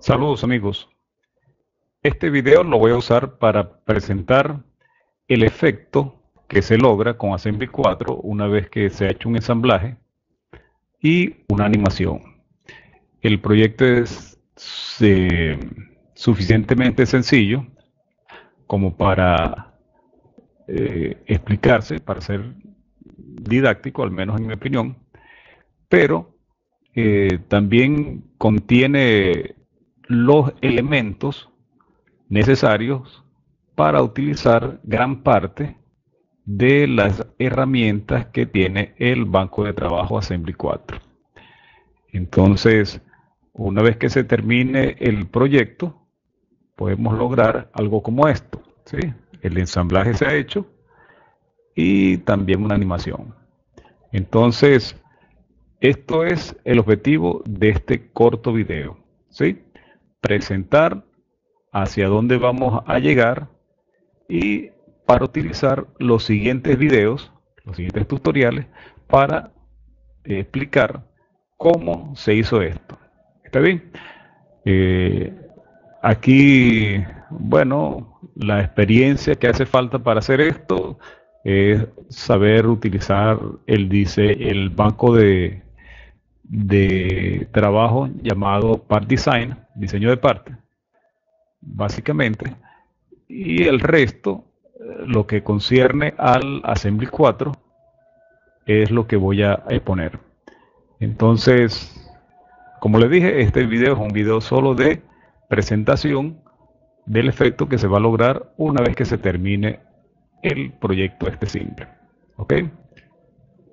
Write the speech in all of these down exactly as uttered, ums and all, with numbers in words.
Saludos amigos, este video lo voy a usar para presentar el efecto que se logra con Assembly cuatro una vez que se ha hecho un ensamblaje y una animación. El proyecto es eh, suficientemente sencillo como para eh, explicarse, para ser didáctico, al menos en mi opinión, pero eh, también contiene los elementos necesarios para utilizar gran parte de las herramientas que tiene el banco de trabajo Assembly cuatro. Entonces, una vez que se termine el proyecto, podemos lograr algo como esto, ¿sí? El ensamblaje se ha hecho y también una animación. Entonces, esto es el objetivo de este corto video, ¿sí? Presentar hacia dónde vamos a llegar, y para utilizar los siguientes videos, los siguientes tutoriales, para explicar cómo se hizo esto. ¿Está bien? Eh, aquí, bueno, la experiencia que hace falta para hacer esto es saber utilizar el, dice, el banco de... de trabajo llamado Part Design, diseño de parte, básicamente, y el resto, lo que concierne al Assembly cuatro, es lo que voy a exponer. Entonces, como les dije, este video es un video solo de presentación del efecto que se va a lograr una vez que se termine el proyecto este simple, ¿ok?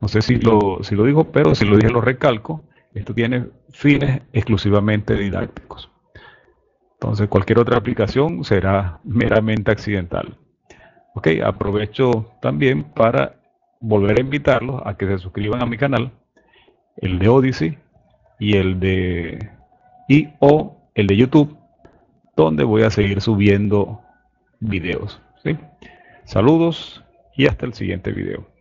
No sé si lo, si lo digo, pero si lo dije lo recalco. Esto tiene fines exclusivamente didácticos. Entonces cualquier otra aplicación será meramente accidental. Ok, aprovecho también para volver a invitarlos a que se suscriban a mi canal, el de Odysee y el de y o el de YouTube, donde voy a seguir subiendo videos, ¿sí? Saludos y hasta el siguiente video.